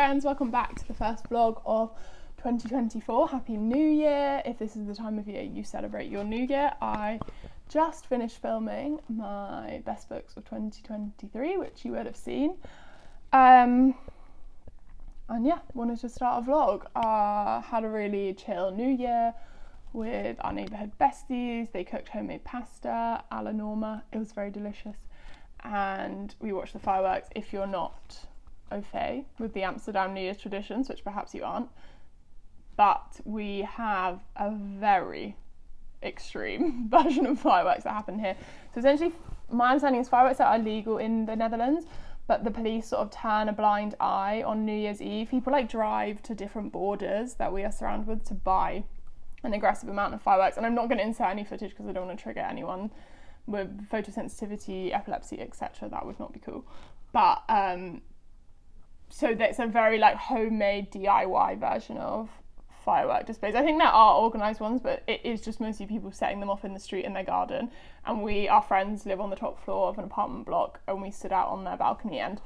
friends, welcome back to the first vlog of 2024. Happy New Year. If this is the time of year you celebrate your new year, I just finished filming my best books of 2023, which you would have seen. And yeah, wanted to start a vlog. Had a really chill New Year with our neighbourhood besties. They cooked homemade pasta alla Norma. It was very delicious. And we watched the fireworks. If you're not au fait with the Amsterdam New Year's traditions, which perhaps you aren't, but we have a very extreme version of fireworks that happen here. So essentially, my understanding is fireworks that are legal in the Netherlands, but the police sort of turn a blind eye on New Year's Eve. People like drive to different borders that we are surrounded with to buy an aggressive amount of fireworks. And I'm not going to insert any footage because I don't want to trigger anyone with photosensitivity, epilepsy, etc. That would not be cool. But so that's a very like homemade DIY version of firework displays. I think there are organised ones, but it is just mostly people setting them off in the street in their garden. And we, our friends, live on the top floor of an apartment block, and we stood out on their balcony and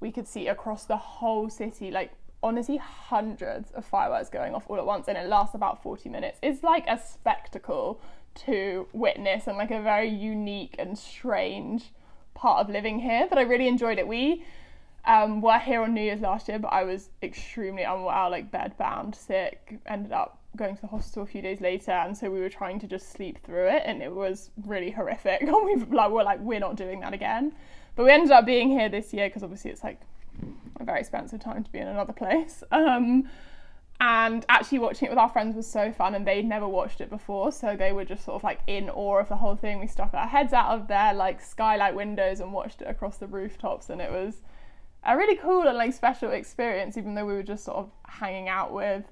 we could see across the whole city, like honestly hundreds of fireworks going off all at once, and it lasts about 40 minutes. It's like a spectacle to witness and like a very unique and strange part of living here, but I really enjoyed it. We were here on New Year's last year, but I was extremely unwell, like bedbound, sick, ended up going to the hospital a few days later, and so we were trying to just sleep through it, and it was really horrific. And we were like, we're not doing that again. But we ended up being here this year because obviously it's like a very expensive time to be in another place. And actually watching it with our friends was so fun, and they'd never watched it before, so they were just sort of like in awe of the whole thing. We stuck our heads out of their like skylight windows and watched it across the rooftops, and it was a really cool and like special experience, even though we were just sort of hanging out with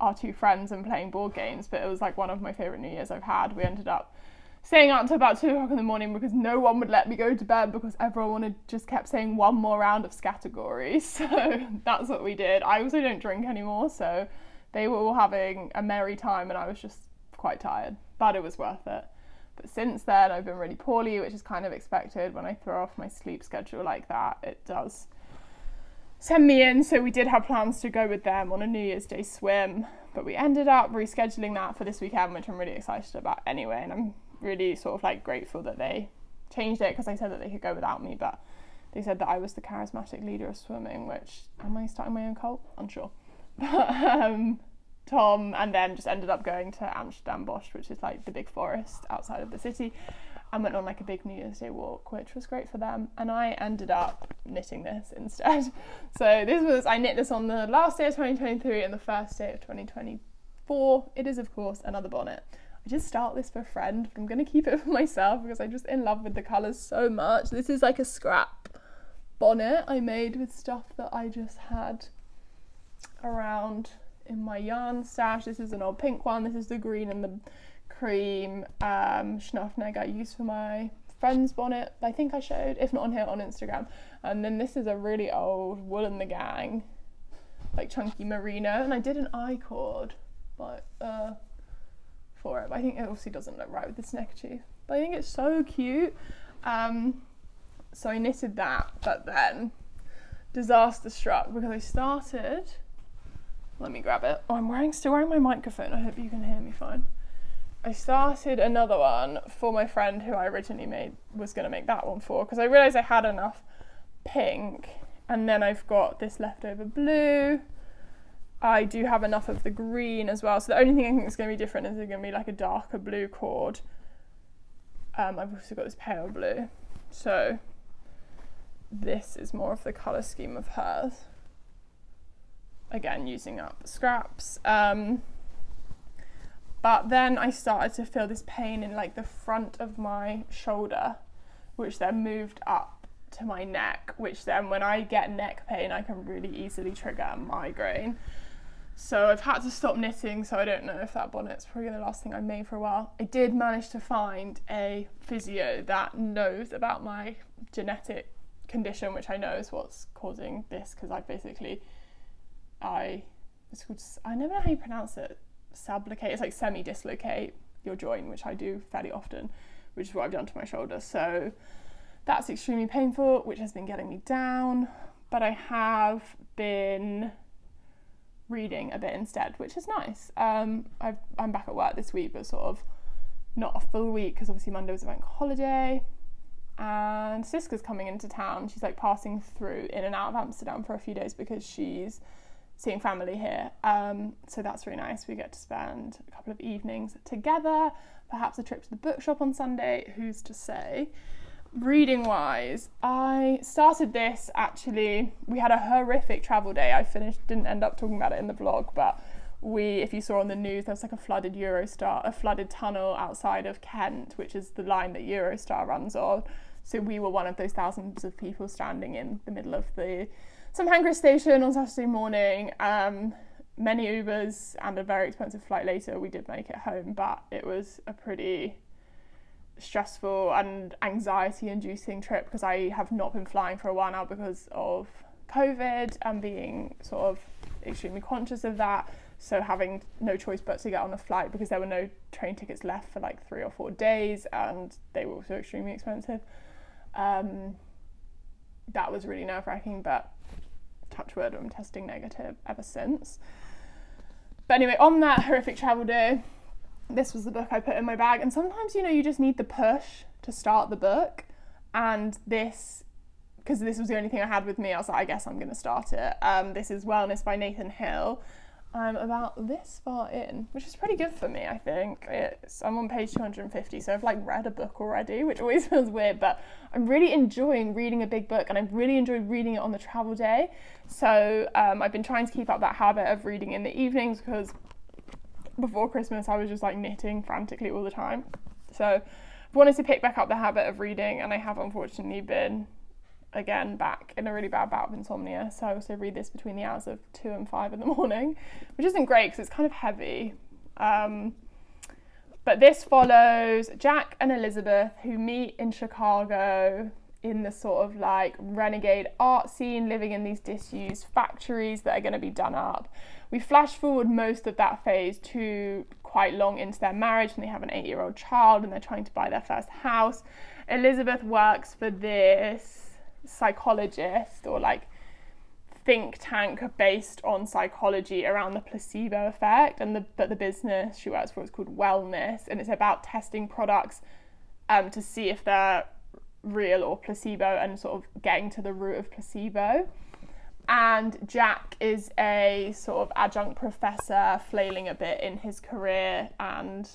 our two friends and playing board games. But it was like one of my favourite New Year's I've had. We ended up staying out until about 2 o'clock in the morning because no one would let me go to bed because everyone wanted, just kept saying one more round of Scattergory. So that's what we did. I also don't drink anymore, so they were all having a merry time and I was just quite tired, but it was worth it. But since then I've been really poorly, which is kind of expected when I throw off my sleep schedule like that. It does send me in, so we did have plans to go with them on a New Year's Day swim, but we ended up rescheduling that for this weekend, which I'm really excited about anyway, and I'm really sort of like grateful that they changed it because I said that they could go without me, but they said that I was the charismatic leader of swimming, which, am I starting my own cult? Unsure. But Tom and then just ended up going to Amsterdam Bosch, which is like the big forest outside of the city, and went on like a big New Year's Day walk, which was great for them. And I ended up knitting this instead. So this was, I knit this on the last day of 2023 and the first day of 2024. It is of course another bonnet. I did start this for a friend, but I'm going to keep it for myself because I'm just in love with the colours so much. This is like a scrap bonnet I made with stuff that I just had around in my yarn stash. This is an old pink one. This is the green and the cream Schnafneg I used for my friend's bonnet. I think I showed, if not on here, on Instagram. And then this is a really old Wool and the Gang, like chunky merino. And I did an I-cord, but for it, but I think it obviously doesn't look right with this neckerchief, but I think it's so cute. So I knitted that, but then disaster struck because I started, let me grab it, oh, I'm still wearing my microphone, I hope you can hear me fine. I started another one for my friend who I originally was going to make that one for, because I realised I had enough pink, and then I've got this leftover blue. I do have enough of the green as well, so the only thing I think is going to be different is going to be like a darker blue cord. I've also got this pale blue, so this is more of the colour scheme of hers. Again, using up scraps. But then I started to feel this pain in like the front of my shoulder, which then moved up to my neck, which then when I get neck pain I can really easily trigger a migraine. So I've had to stop knitting, so I don't know if that bonnet's probably the last thing I made for a while. I did manage to find a physio that knows about my genetic condition, which I know is what's causing this, because I basically, it's called, I never know how you pronounce it, sublocate, it's like semi-dislocate your joint, which I do fairly often, which is what I've done to my shoulder. So that's extremely painful, which has been getting me down, but I have been reading a bit instead, which is nice. I'm back at work this week, but sort of not a full week because obviously Monday was a bank holiday. And Siska's coming into town. She's like passing through in and out of Amsterdam for a few days because she's seeing family here. So that's really nice. We get to spend a couple of evenings together, perhaps a trip to the bookshop on Sunday, who's to say. Reading wise, I started this actually, we had a horrific travel day. I finished, didn't end up talking about it in the vlog, but we, if you saw on the news, there was like a flooded Eurostar, a flooded tunnel outside of Kent, which is the line that Eurostar runs on. So we were one of those thousands of people standing in the middle of the St Pancras station on Saturday morning. Many Ubers and a very expensive flight later, we did make it home, but it was a pretty stressful and anxiety-inducing trip because I have not been flying for a while now because of COVID and being sort of extremely conscious of that. So having no choice but to get on a flight because there were no train tickets left for like 3 or 4 days and they were also extremely expensive. That was really nerve-wracking, but touch wood, I'm testing negative ever since. But anyway, on that horrific travel day, this was the book I put in my bag, and sometimes, you know, you just need the push to start the book, and this, because this was the only thing I had with me, I was like, I guess I'm gonna start it. This is Wellness by Nathan Hill. I'm about this far in, which is pretty good for me, I think. I'm on page 250, so I've like read a book already, which always feels weird, but I'm really enjoying reading a big book, and I've really enjoyed reading it on the travel day. So I've been trying to keep up that habit of reading in the evenings, because before Christmas I was just like knitting frantically all the time. So I wanted to pick back up the habit of reading, and I have unfortunately been again back in a really bad bout of insomnia. So I also read this between the hours of 2 and 5 in the morning, which isn't great because it's kind of heavy. But this follows Jack and Elizabeth, who meet in Chicago in the sort of like renegade art scene, living in these disused factories that are going to be done up. We flash forward most of that phase to quite long into their marriage, and they have an 8-year-old child, and they're trying to buy their first house. Elizabeth works for this psychologist or like think tank based on psychology around the placebo effect, and but the business she works for is called Wellness, and it's about testing products to see if they're real or placebo, and sort of getting to the root of placebo. And Jack is a sort of adjunct professor flailing a bit in his career and,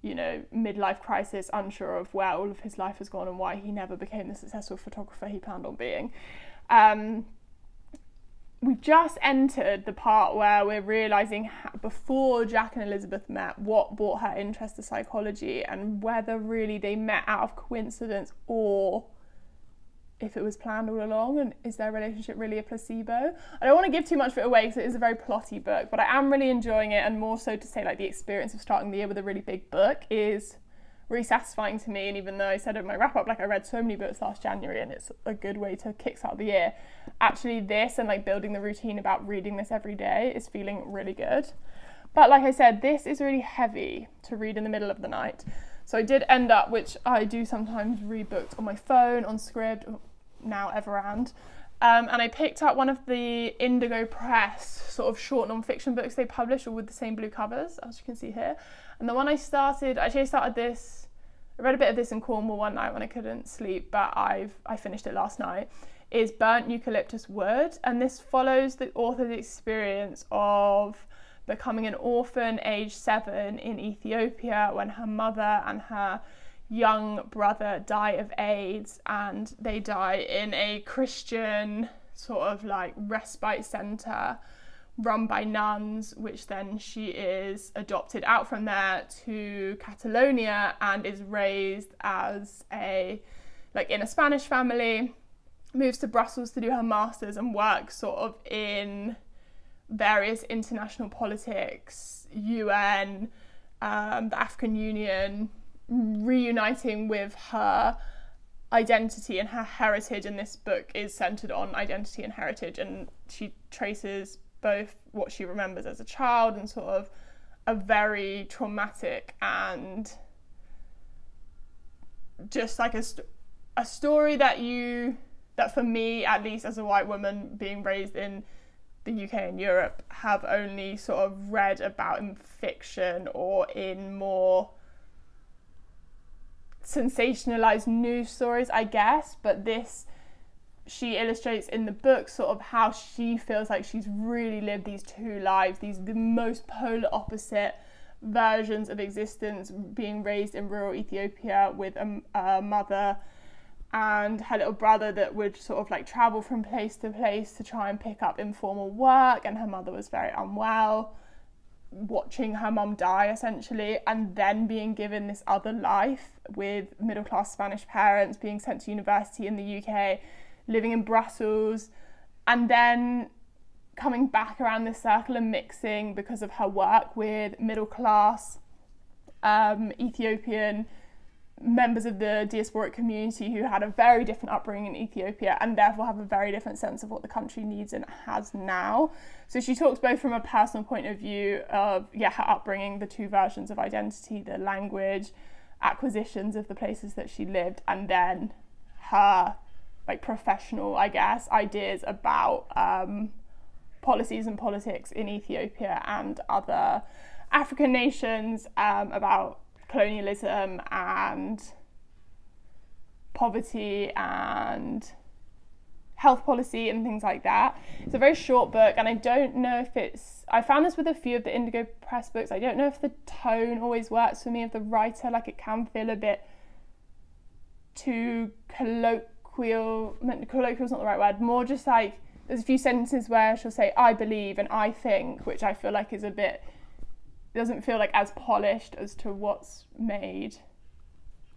you know, midlife crisis, unsure of where all of his life has gone and why he never became the successful photographer he planned on being. We've just entered the part where we're realising before Jack and Elizabeth met what brought her interest to psychology, and whether really they met out of coincidence or if it was planned all along, and is their relationship really a placebo. I don't want to give too much of it away because it is a very plotty book, but I am really enjoying it, and more so to say like the experience of starting the year with a really big book is really satisfying to me. And even though I said in my wrap up like I read so many books last January and it's a good way to kickstart the year, actually this and like building the routine about reading this every day is feeling really good. But like I said, this is really heavy to read in the middle of the night, so I did end up, which I do sometimes, read books on my phone on Scribd, now Everand, and I picked up one of the Indigo Press sort of short non-fiction books they publish, all with the same blue covers, as you can see here. And the one I started, actually I started this, I read a bit of this in Cornwall one night when I couldn't sleep, but I finished it last night, is Burnt Eucalyptus Wood. And this follows the author's experience of becoming an orphan aged 7 in Ethiopia when her mother and her young brother die of AIDS, and they die in a Christian sort of like respite center run by nuns, which then she is adopted out from there to Catalonia and is raised as a like in a Spanish family, moves to Brussels to do her master's and works sort of in various international politics, UN, the African Union, reuniting with her identity and her heritage. And this book is centered on identity and heritage, and she traces both what she remembers as a child and sort of a very traumatic and just like a story that you that for me, at least as a white woman being raised in the UK and Europe, have only sort of read about in fiction or in more sensationalized news stories, I guess. But this, she illustrates in the book sort of how she feels like she's really lived these two lives, these the most polar opposite versions of existence, being raised in rural Ethiopia with a mother and her little brother that would sort of like travel from place to place to try and pick up informal work, and her mother was very unwell, watching her mum die essentially, and then being given this other life with middle class Spanish parents, being sent to university in the UK, living in Brussels, and then coming back around this circle and mixing because of her work with middle class Ethiopian members of the diasporic community who had a very different upbringing in Ethiopia and therefore have a very different sense of what the country needs and has now. So she talks both from a personal point of view of, yeah, her upbringing, the two versions of identity, the language, acquisitions of the places that she lived, and then her like professional, I guess, ideas about policies and politics in Ethiopia and other African nations, about colonialism and poverty and health policy and things like that. It's a very short book, and I don't know if it's, I found this with a few of the Indigo Press books, I don't know if the tone always works for me of the writer, like it can feel a bit too colloquial. Colloquial is not the right word, more just like there's a few sentences where she'll say I believe and I think, which I feel like is a bit, doesn't feel like as polished as to what's made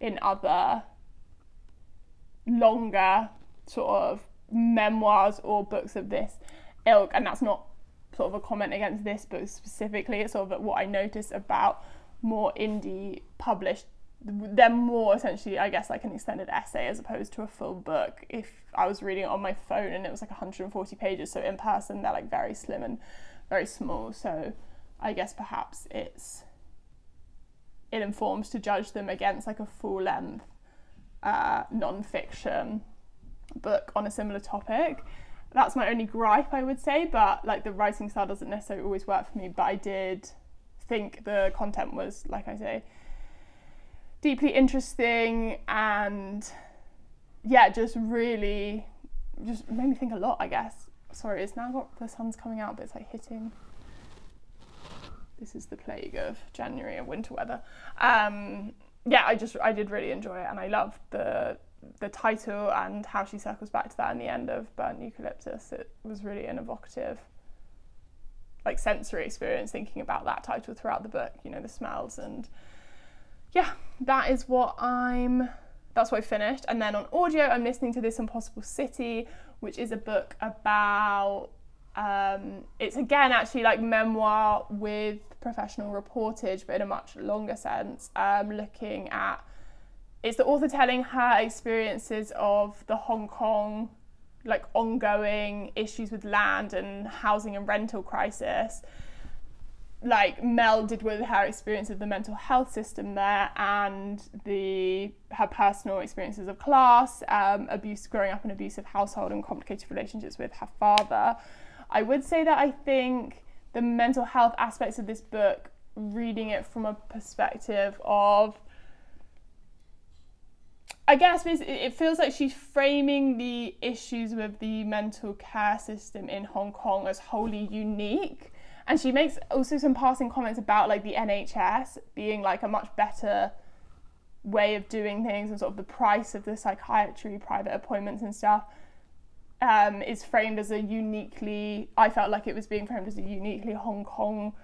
in other longer sort of memoirs or books of this ilk. And that's not sort of a comment against this book specifically, it's sort of what I notice about more indie published, they're more essentially, I guess, like an extended essay as opposed to a full book. If I was reading it on my phone and it was like 140 pages, so in person they're like very slim and very small, so I guess perhaps it informs to judge them against like a full-length non-fiction book on a similar topic. That's my only gripe, I would say, but like the writing style doesn't necessarily always work for me, but I did think the content was, like I say, deeply interesting and yeah, just really just made me think a lot, I guess. Sorry, it's now got, the sun's coming out, but it's like hitting. This is the plague of January and winter weather. Yeah, I did really enjoy it, and I loved the title and how she circles back to that in the end of Burnt Eucalyptus. It was really an evocative, like, sensory experience thinking about that title throughout the book, you know, the smells, and yeah, that's what I finished. And then on audio, I'm listening to This Impossible City, which is a book about it's again actually like memoir with professional reportage, but in a much longer sense, looking at, it's the author telling her experiences of the Hong Kong like ongoing issues with land and housing and rental crisis, like melded with her experience of the mental health system there and her personal experiences of class, abuse, growing up in an abusive household and complicated relationships with her father. I would say that I think the mental health aspects of this book, reading it from a perspective of, I guess it feels like she's framing the issues with the mental care system in Hong Kong as wholly unique. And she makes also some passing comments about like the NHS being like a much better way of doing things, and sort of the price of the psychiatry, private appointments and stuff. Is framed as a uniquely, I felt like it was being framed as a uniquely Hong Kong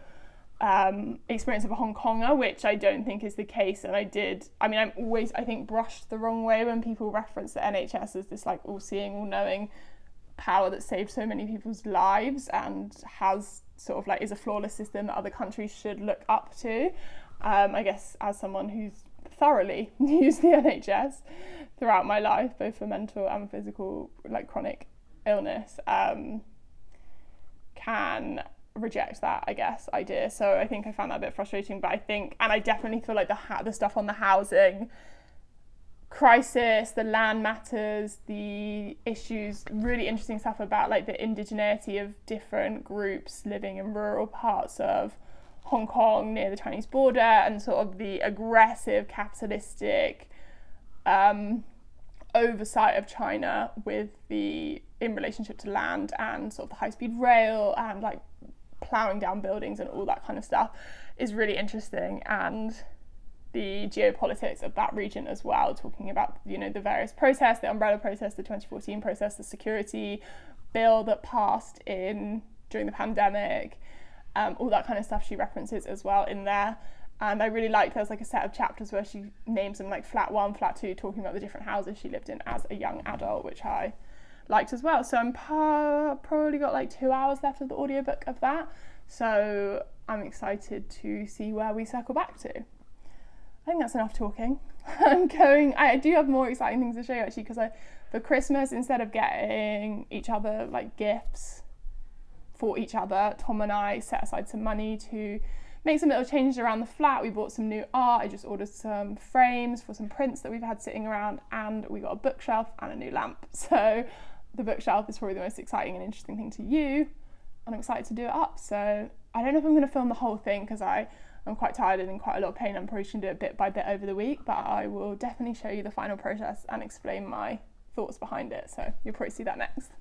experience of a Hong Konger, which I don't think is the case. And I'm always, I think, brushed the wrong way when people reference the NHS as this like all-seeing, all-knowing power that saved so many people's lives and has sort of like, is a flawless system that other countries should look up to. I guess as someone who's thoroughly used the NHS throughout my life, both for mental and physical, like chronic illness, can reject that, I guess, idea. So I think I found that a bit frustrating, but I think, and I definitely feel like the stuff on the housing crisis, the land matters, the issues, really interesting stuff about like the indigeneity of different groups living in rural parts of Hong Kong near the Chinese border, and sort of the aggressive capitalistic oversight of China with the in relationship to land and sort of the high-speed rail and like ploughing down buildings and all that kind of stuff is really interesting, and the geopolitics of that region as well, talking about, you know, the various process, the umbrella process, the 2014 process, the security bill that passed in during the pandemic, all that kind of stuff she references as well in there. And I really liked, there's like a set of chapters where she names them like flat 1, flat 2, talking about the different houses she lived in as a young adult, which I liked as well. So I'm probably got like 2 hours left of the audiobook of that, so I'm excited to see where we circle back to. I think that's enough talking. I do have more exciting things to show you actually, because for Christmas, instead of getting each other like gifts for each other, Tom and I set aside some money to make some little changes around the flat. We bought some new art, I just ordered some frames for some prints that we've had sitting around, and we got a bookshelf and a new lamp. So the bookshelf is probably the most exciting and interesting thing to you, and I'm excited to do it up. So I don't know if I'm going to film the whole thing because I'm quite tired and in quite a lot of pain. I'm probably going to do it bit by bit over the week, but I will definitely show you the final process and explain my thoughts behind it. So you'll probably see that next.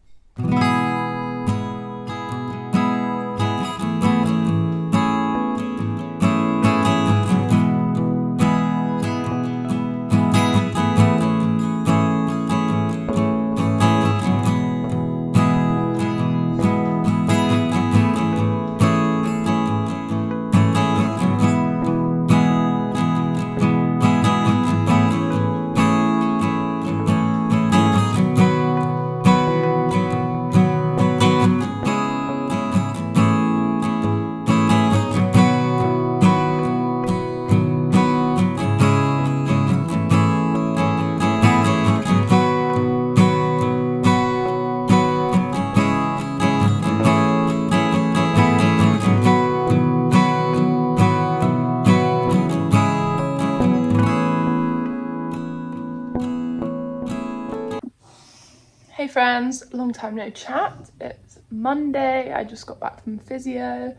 Friends, long time no chat. It's Monday. I just got back from physio,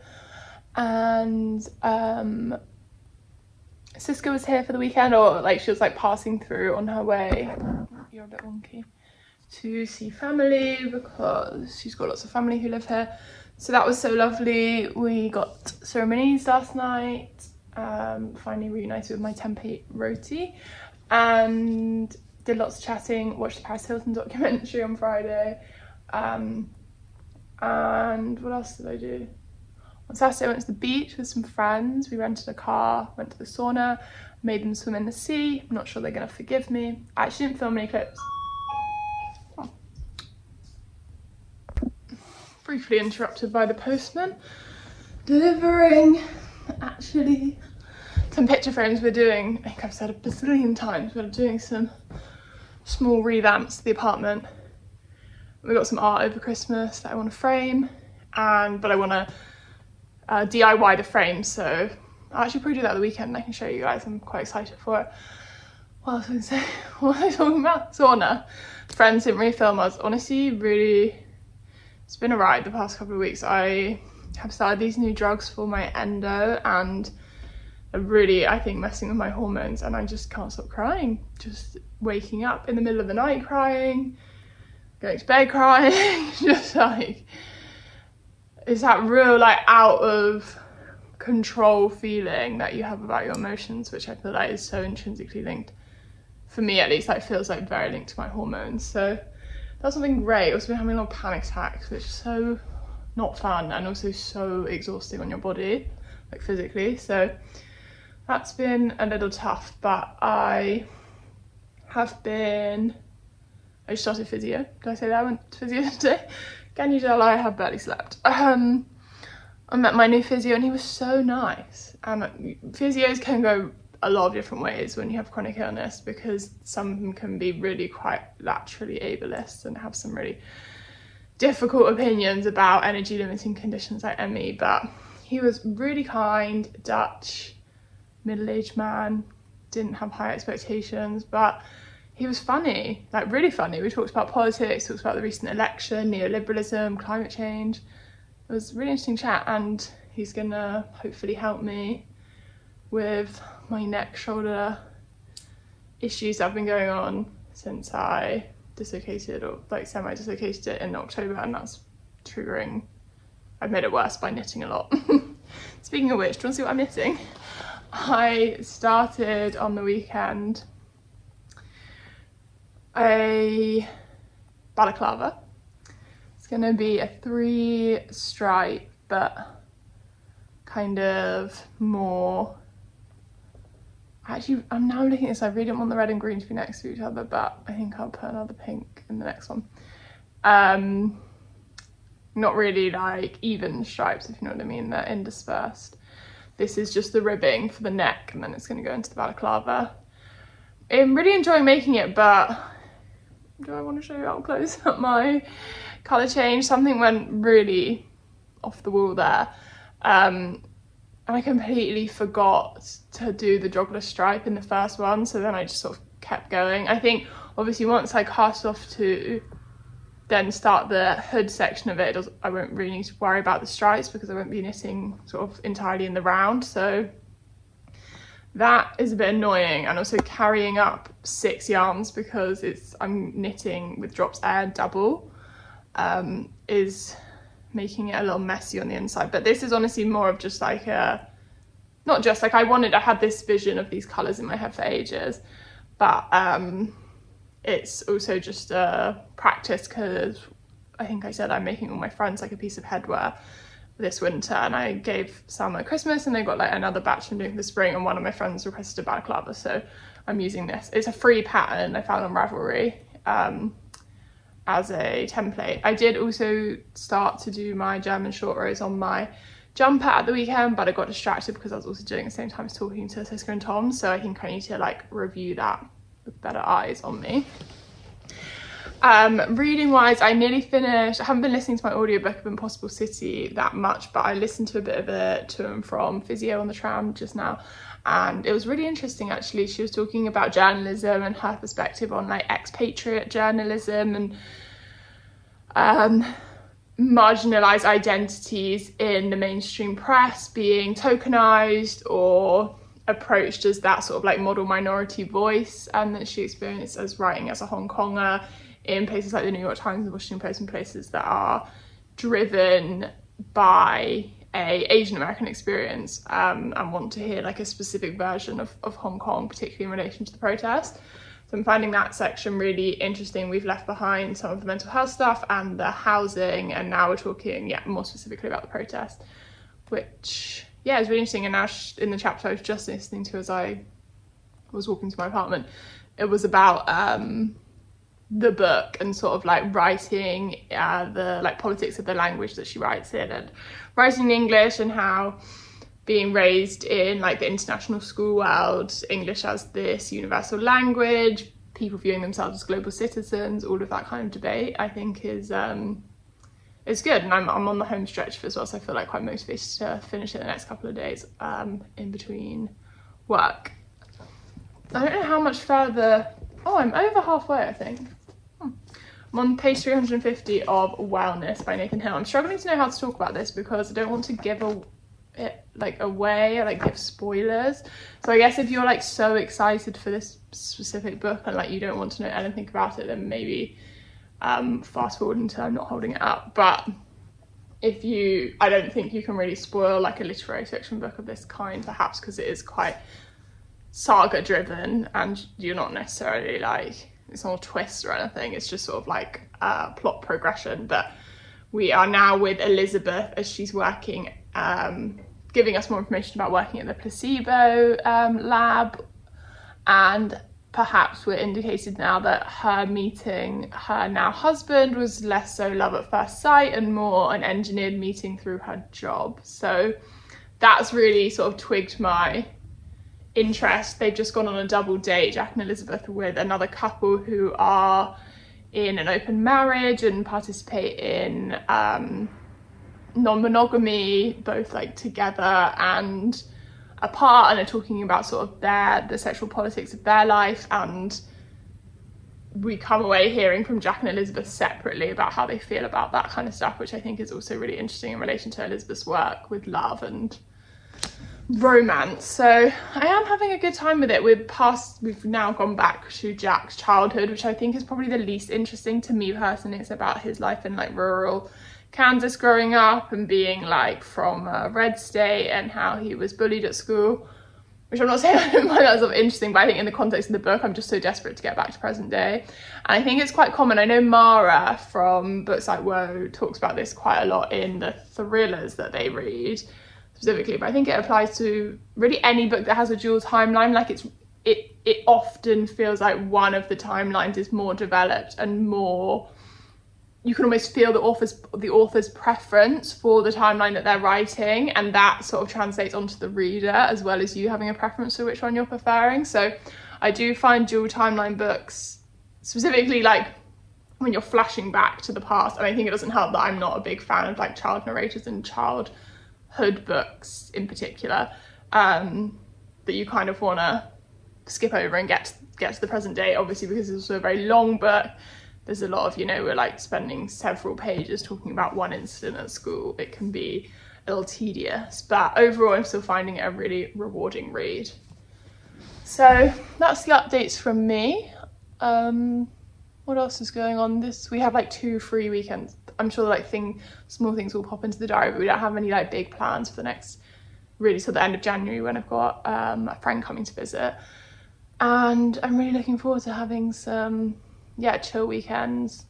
and Siska was here for the weekend, or like she was like passing through on her way. You're a bit wonky. To see family, because she's got lots of family who live here. So that was so lovely. We got ceremonies last night. Finally reunited with my tempeh roti, and did lots of chatting, watched the Paris Hilton documentary on Friday, and what else did I do? On Saturday I went to the beach with some friends, we rented a car, went to the sauna, made them swim in the sea. I'm not sure they're going to forgive me. I actually didn't film any clips. Oh. Briefly interrupted by the postman delivering actually some picture frames. We're doing, I think I've said a bazillion times, we're doing some small revamps to the apartment. We got some art over Christmas that I want to frame, but I want to DIY the frame, so I'll actually probably do that the weekend and I can show you guys. I'm quite excited for it. What else was I going to say? What was I talking about? Sauna. Friends didn't really film us. Honestly, really, it's been a ride the past couple of weeks. I have started these new drugs for my endo, and really, I think, messing with my hormones, and I just can't stop crying. Just waking up in the middle of the night crying, going to bed crying, just like, it's that real like out of control feeling that you have about your emotions, which I feel like is so intrinsically linked, for me at least, like feels like very linked to my hormones. So that's something great. Also been having a lot of panic attacks, which is so not fun, and also so exhausting on your body, like physically. So that's been a little tough, but I started physio. Did I say that I went to physio today? Can you tell I have barely slept? I met my new physio and he was so nice. And physios can go a lot of different ways when you have chronic illness, because some of them can be really quite laterally ableist and have some really difficult opinions about energy limiting conditions like ME, but he was really kind, Dutch, middle-aged man, didn't have high expectations, but he was funny, like really funny. We talked about politics, talked about the recent election, neoliberalism, climate change. It was a really interesting chat, and he's gonna hopefully help me with my neck, shoulder issues that have been going on since I dislocated, or like semi-dislocated it in October, and that's triggering. I've made it worse by knitting a lot. Speaking of which, do you want to see what I'm knitting? I started on the weekend a balaclava. It's gonna be a 3-stripe, but kind of more. Actually, I'm now looking at this, I really don't want the red and green to be next to each other, but I think I'll put another pink in the next one. Not really like even stripes, if you know what I mean, they're interspersed. This is just the ribbing for the neck, and then it's gonna go into the balaclava. I'm really enjoying making it, but do I want to show you up close up my colour change? Something went really off the wall there. And I completely forgot to do the joggler stripe in the first one, so then I just sort of kept going. I think obviously once I cast off to then start the hood section of it, I won't really need to worry about the stripes because I won't be knitting sort of entirely in the round, so that is a bit annoying. And also carrying up 6 yarns because I'm knitting with Drops Air double is making it a little messy on the inside. But this is honestly more of just like I had this vision of these colours in my head for ages, but it's also just a practice because I think I said I'm making all my friends like a piece of headwear this winter, and I gave some at Christmas and they got like another batch I'm doing for the spring, and one of my friends requested a balaclava, so I'm using this. It's a free pattern I found on Ravelry as a template. I did also start to do my German short rows on my jumper at the weekend, but I got distracted because I was also doing it at the same time as talking to Siska and Tom, so I think I need to like review that with better eyes on me. Reading wise, I nearly finished. I haven't been listening to my audiobook of Impossible City that much, but I listened to a bit of it to and from physio on the tram just now, and it was really interesting actually. She was talking about journalism and her perspective on like expatriate journalism and marginalised identities in the mainstream press being tokenised or approached as that sort of like model minority voice, and that she experienced as writing as a Hong Konger in places like the New York Times and the Washington Post, and places that are driven by a Asian American experience and want to hear like a specific version of Hong Kong, particularly in relation to the protest. So I'm finding that section really interesting. We've left behind some of the mental health stuff and the housing, and now we're talking more specifically about the protest, which it's really interesting. And now in the chapter I was just listening to as I was walking to my apartment, it was about the book and sort of like writing the like politics of the language that she writes in, and writing in English, and how being raised in like the international school world, English as this universal language, people viewing themselves as global citizens, all of that kind of debate, I think is it's good. And I'm on the home stretch for as well, so I feel like quite motivated to finish it the next couple of days in between work. I don't know how much further. Oh, I'm over halfway, I think. I'm on page 350 of Wellness by Nathan Hill. I'm struggling to know how to talk about this because I don't want to give away or like give spoilers. So I guess if you're like so excited for this specific book and like you don't want to know anything about it, then maybe fast forward until I'm not holding it up. But I don't think you can really spoil like a literary fiction book of this kind, perhaps because it is quite saga driven, and you're not necessarily like, it's not a twist or anything, it's just sort of like plot progression. But we are now with Elizabeth as she's working, giving us more information about working at the placebo lab, and perhaps we're indicated now that her meeting her now husband was less so love at first sight and more an engineered meeting through her job. So that's really sort of twigged my interest. They've just gone on a double date, Jack and Elizabeth, with another couple who are in an open marriage and participate in non-monogamy, both like together and apart, and are talking about sort of the sexual politics of their life and we come away hearing from Jack and Elizabeth separately about how they feel about that kind of stuff, which I think is also really interesting in relation to Elizabeth's work with love and romance. So I am having a good time with it. We've now gone back to Jack's childhood, which I think is probably the least interesting to me personally. It's about his life in like rural Kansas growing up and being like from a red state and how he was bullied at school, which I'm not saying I don't find that sort of interesting, but I think in the context of the book, I'm just so desperate to get back to present day. And I think it's quite common. I know Mara from Books Like Woe talks about this quite a lot in the thrillers that they read specifically, but I think it applies to really any book that has a dual timeline. Like it often feels like one of the timelines is more developed and more, you can almost feel the author's preference for the timeline that they're writing, and that sort of translates onto the reader as well as you having a preference for which one you're preferring. So I do find dual timeline books, specifically like when you're flashing back to the past, and I think it doesn't help that I'm not a big fan of like child narrators and childhood books in particular, that you kind of want to skip over and get to the present day, obviously, because it's also a very long book. There's a lot of, you know, we're like spending several pages talking about one incident at school. It can be a little tedious, but overall I'm still finding it a really rewarding read. So that's the updates from me. What else is going on? We have like 2 free weekends. I'm sure like small things will pop into the diary, but we don't have any like big plans for the next, really till the end of January, when I've got a friend coming to visit. And I'm really looking forward to having some chill weekends,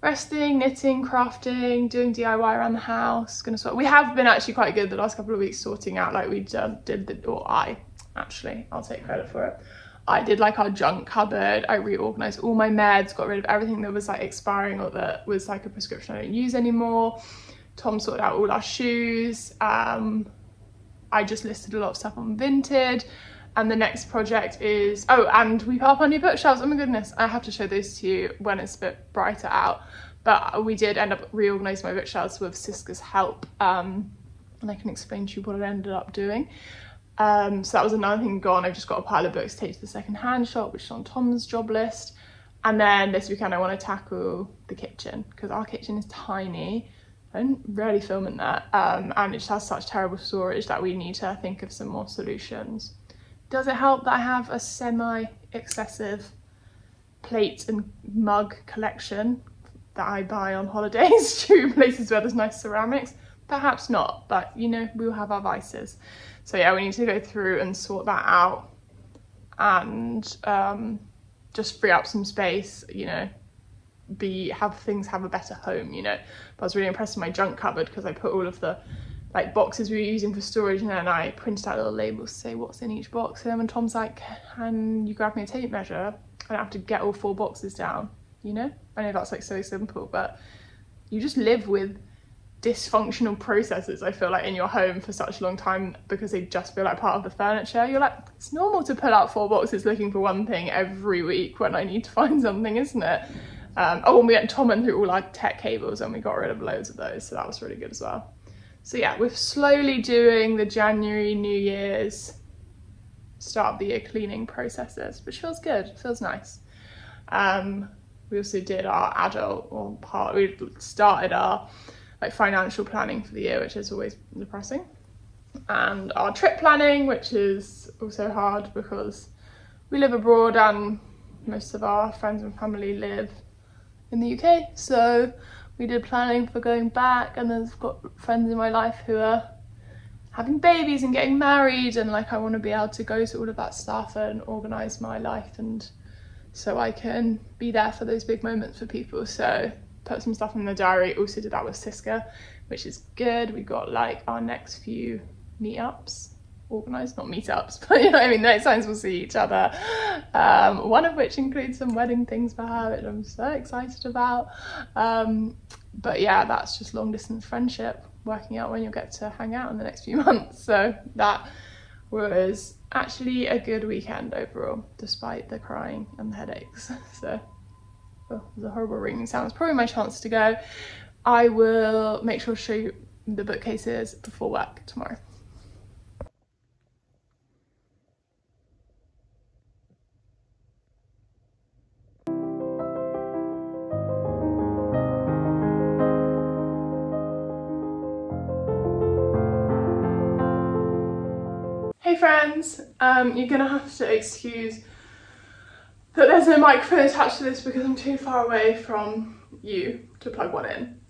resting, knitting, crafting, doing DIY around the house. We have been actually quite good the last couple of weeks sorting out, like we I'll take credit for it. I did like our junk cupboard. I reorganized all my meds, got rid of everything that was like expiring or that was like a prescription I don't use anymore. Tom sorted out all our shoes. I just listed a lot of stuff on Vinted. And the next project is, and we put up our new bookshelves. Oh my goodness, I have to show those to you when it's a bit brighter out. But we did end up reorganising my bookshelves with Siska's help. And I can explain to you what I ended up doing. So that was another thing gone. I've just got a pile of books to take to the second-hand shop, which is on Tom's job list. And then this weekend I want to tackle the kitchen, because our kitchen is tiny. I don't really film in that. And it just has such terrible storage that we need to think of some more solutions. Does it help that I have a semi-excessive plate and mug collection that I buy on holidays to places where there's nice ceramics? Perhaps not, but you know, we'll have our vices. So yeah, we need to go through and sort that out and just free up some space, you know, have things have a better home, you know. But I was really impressed with my junk cupboard, because I put all of the like boxes we were using for storage, and then I printed out little labels to say what's in each box. And then when Tom's like, can you grab me a tape measure? I don't have to get all 4 boxes down, you know? I know that's like so simple, but you just live with dysfunctional processes, I feel like, in your home for such a long time, because they just feel like part of the furniture. You're like, it's normal to pull out 4 boxes looking for one thing every week when I need to find something, isn't it? And we went Tom and through all our tech cables, and we got rid of loads of those. So that was really good as well. So yeah, we're slowly doing the January, New Year's, start of the year cleaning processes, which feels good, feels nice. We also did our we started our like financial planning for the year, which is always depressing. And our trip planning, which is also hard because we live abroad and most of our friends and family live in the UK. So we did planning for going back, and then I've got friends in my life who are having babies and getting married, and like I want to be able to go to all of that stuff and organise my life, and so I can be there for those big moments for people. So put some stuff in the diary. Also did that with Siska, which is good. We got like our next few meetups organised, not meetups, but you know what I mean, next times we'll see each other. One of which includes some wedding things for her, which I'm so excited about. But yeah, that's just long distance friendship, working out when you'll get to hang out in the next few months. So that was actually a good weekend overall, despite the crying and the headaches. So the horrible ringing sound was probably my chance to go. I will make sure to show you the bookcases before work tomorrow. friends, you're gonna have to excuse that there's no microphone attached to this because I'm too far away from you to plug one in,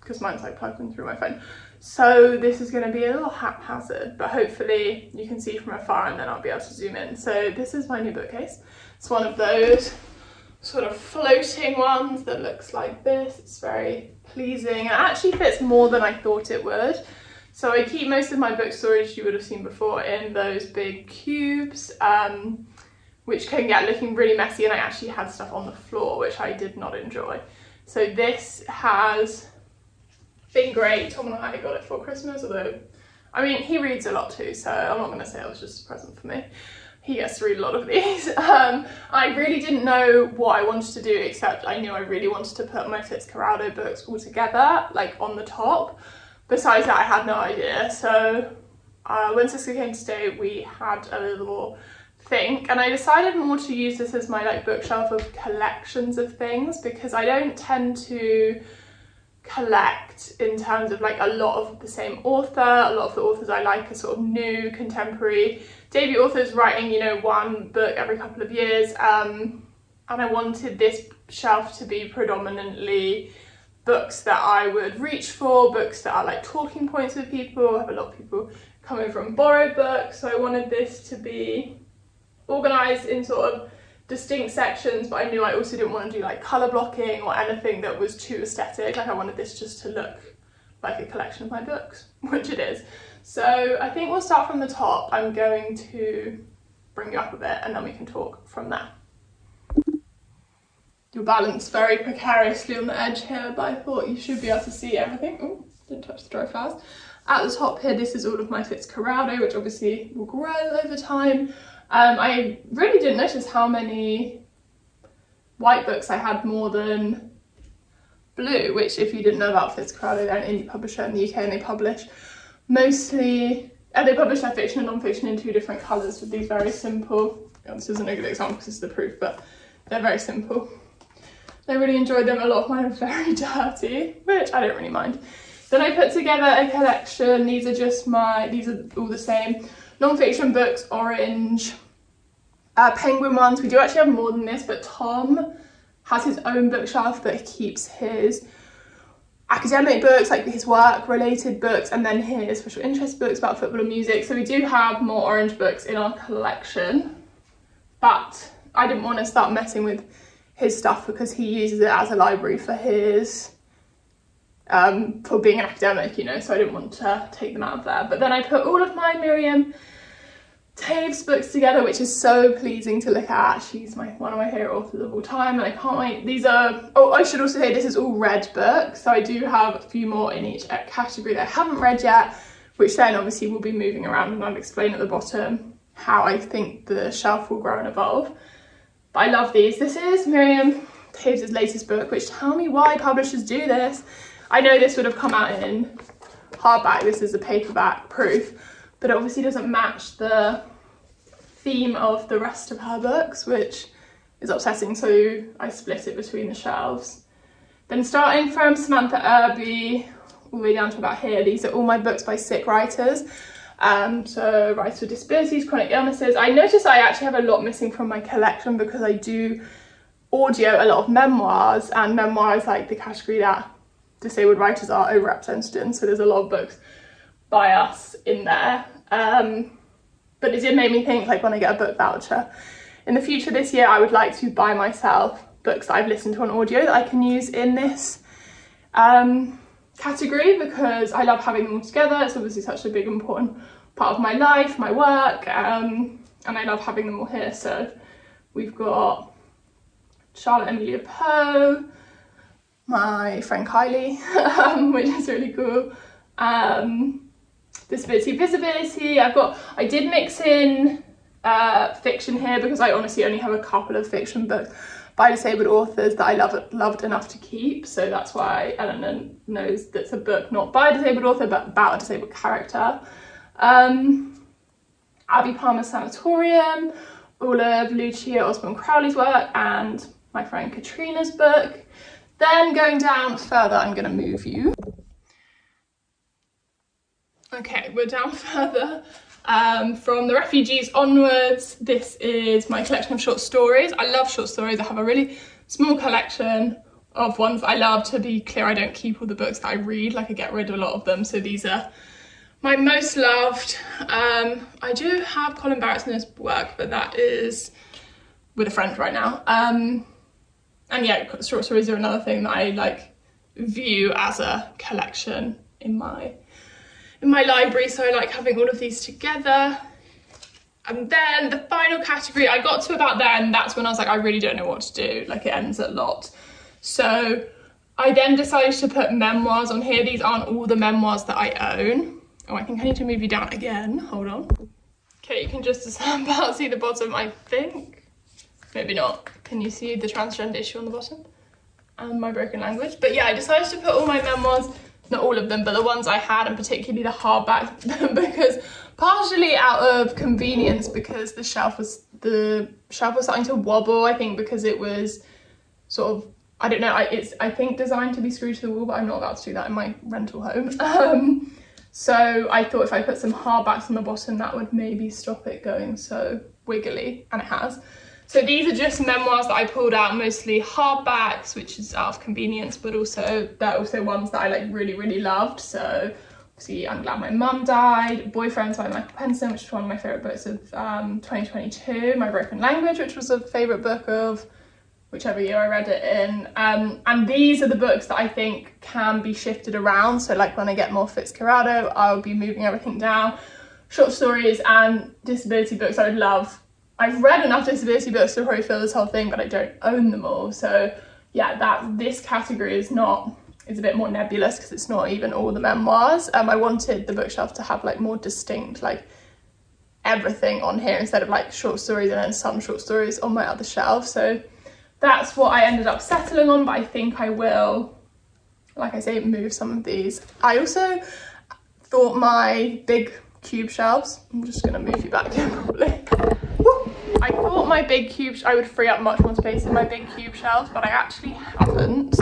because mine's like plugged in through my phone. So this is gonna be a little haphazard, but hopefully you can see from afar and then I'll be able to zoom in. So this is my new bookcase. It's one of those sort of floating ones that looks like this. It's very pleasing. It actually fits more than I thought it would. So I keep most of my book storage, you would have seen before, in those big cubes, which can get looking really messy, and I actually had stuff on the floor, which I did not enjoy. So this has been great. Tom and I got it for Christmas, although, I mean, he reads a lot too, so I'm not gonna say it was just a present for me. He gets to read a lot of these. I really didn't know what I wanted to do, except I knew I really wanted to put my Fitzcarraldo books all together, like on the top. Besides that, I had no idea. So when Siska came to stay, we had a little think, and I decided more to use this as my like bookshelf of collections of things, because I don't tend to collect in terms of like a lot of the same author. A lot of the authors I like are sort of new, contemporary, debut authors writing, you know, one book every couple of years. And I wanted this shelf to be predominantly books that I would reach for, books that are like talking points with people. I have a lot of people come over and borrow books, so I wanted this to be organised in sort of distinct sections, but I knew I also didn't want to do like colour blocking or anything that was too aesthetic. Like I wanted this just to look like a collection of my books, which it is. So I think we'll start from the top. I'm going to bring you up a bit and then we can talk from there. You're balanced very precariously on the edge here, but I thought you should be able to see everything. Oh, didn't touch the dry flowers. At the top here, this is all of my Fitzcarraldo, which obviously will grow over time. I really didn't notice how many white books I had more than blue, which if you didn't know about Fitzcarraldo, they're an indie publisher in the UK, and they publish mostly, they publish their fiction and non-fiction in two different colours with these very simple, oh, this isn't a good example because it's the proof, but they're very simple. I really enjoyed them. A lot of mine are very dirty, which I don't really mind. Then I put together a collection. These are just my, these are all the same. Non-fiction books, orange, penguin ones. We do actually have more than this, but Tom has his own bookshelf that keeps his academic books, like his work-related books, and then his special interest books about football and music. So we do have more orange books in our collection, but I didn't want to start messing with his stuff because he uses it as a library for his, for being an academic, you know, so I didn't want to take them out of there. But then I put all of my Miriam Toews books together, which is so pleasing to look at. She's one of my favourite authors of all time, and I can't wait. These are, oh, I should also say this is all red books, so I do have a few more in each category that I haven't read yet, which then obviously will be moving around, and I'll explain at the bottom how I think the shelf will grow and evolve. But I love these. This is Miriam Toews' latest book, which, tell me why publishers do this. I know this would have come out in hardback, this is a paperback proof, but it obviously doesn't match the theme of the rest of her books, which is upsetting, so I split it between the shelves. Then starting from Samantha Irby, all the way down to about here, these are all my books by sick writers. So writers with disabilities, chronic illnesses. I noticed I actually have a lot missing from my collection because I do audio a lot of memoirs, and memoir is like the category that disabled writers are overrepresented in, so there's a lot of books by us in there. But it did make me think, like when I get a book voucher in the future this year, I would like to buy myself books that I've listened to on audio that I can use in this category, because I love having them all together. It's obviously such a big important part of my life, my work, and I love having them all here. So we've got Charlotte Emilia Poe, my friend Kylie, which is really cool, Disability Visibility. I did mix in fiction here because I honestly only have a couple of fiction books by disabled authors that I loved enough to keep, so that's why Eleanor knows that's a book not by a disabled author but about a disabled character. Abby Palmer's Sanatorium, all of Lucia Osborne Crowley's work, and my friend Katrina's book. Then going down further, I'm going to move you. Okay, we're down further. From The Refugees onwards, this is my collection of short stories. I love short stories. I have a really small collection of ones I love. To be clear, I don't keep all the books that I read, like I get rid of a lot of them, so these are my most loved. I do have Colin Barrett's newest work, but that is with a friend right now. And yeah, short stories are another thing that I like view as a collection in my library, so I like having all of these together. And then the final category, I got to about there and that's when I was like, I really don't know what to do, like it ends a lot. So I then decided to put memoirs on here. These aren't all the memoirs that I own. Oh, I think I need to move you down again, hold on. Okay, you can just about see the bottom, I think. Maybe not. Can you see the transgender issue on the bottom? And My Broken Language. But yeah, I decided to put all my memoirs, not all of them, but the ones I had, and particularly the hardback, because partially out of convenience, because the shelf was starting to wobble, I think, because it was sort of, I don't know, it's I think designed to be screwed to the wall, but I'm not about to do that in my rental home. So I thought if I put some hardbacks on the bottom, that would maybe stop it going so wiggly, and it has. So these are just memoirs that I pulled out, mostly hardbacks, which is out of convenience, but also they're also ones that I like really, really loved. So obviously I'm Glad My Mum Died, Boyfriends by Michael Pedersen, which is one of my favourite books of 2022, My Broken Language, which was a favourite book of whichever year I read it in. And these are the books that I think can be shifted around. So like when I get more Fitzcarraldo, I'll be moving everything down. Short stories and disability books I would love. I've read enough disability books to probably fill this whole thing, but I don't own them all. So yeah, this category is not, it's a bit more nebulous because it's not even all the memoirs. I wanted the bookshelf to have like more distinct, like everything on here instead of like short stories and then some short stories on my other shelf. So that's what I ended up settling on, but I think I will, like I say, move some of these. I also thought my big cube shelves, I'm just gonna move you back here probably. I thought my big cube, I would free up much more space in my big cube shelves, but I actually haven't.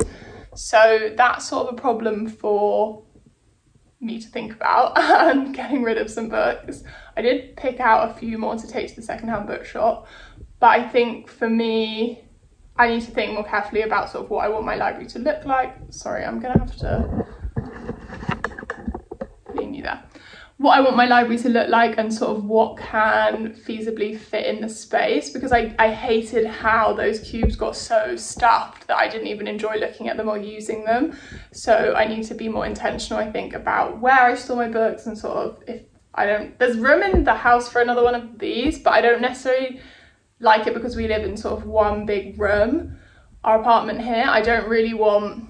So that's sort of a problem for me to think about and getting rid of some books. I did pick out a few more to take to the secondhand bookshop, but I think for me, I need to think more carefully about sort of what I want my library to look like. Sorry, I'm gonna have to leave you there. What I want my library to look like and sort of what can feasibly fit in the space, because I hated how those cubes got so stuffed that I didn't even enjoy looking at them or using them. So I need to be more intentional, I think, about where I store my books and sort of if I don't, there's room in the house for another one of these, but I don't necessarily like it because we live in sort of one big room, our apartment here. I don't really want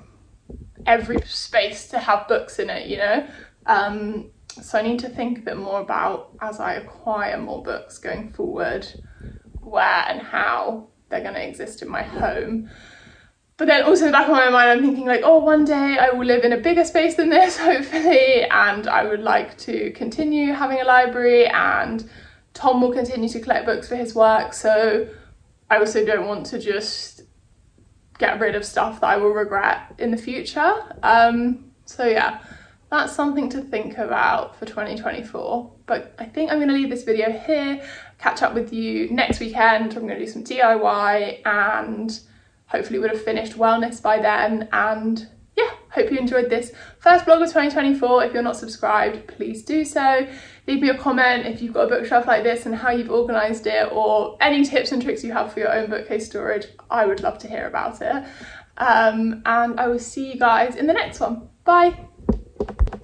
every space to have books in it, you know? So I need to think a bit more about, as I acquire more books going forward, where and how they're going to exist in my home. But then also in the back of my mind, I'm thinking like, oh, one day I will live in a bigger space than this, hopefully, and I would like to continue having a library, and Tom will continue to collect books for his work. So I also don't want to just get rid of stuff that I will regret in the future. So yeah. That's something to think about for 2024. But I think I'm gonna leave this video here, catch up with you next weekend. I'm gonna do some DIY and hopefully would have finished Wellness by then. And yeah, hope you enjoyed this first vlog of 2024. If you're not subscribed, please do so. Leave me a comment if you've got a bookshelf like this and how you've organized it, or any tips and tricks you have for your own bookcase storage. I would love to hear about it. And I will see you guys in the next one. Bye.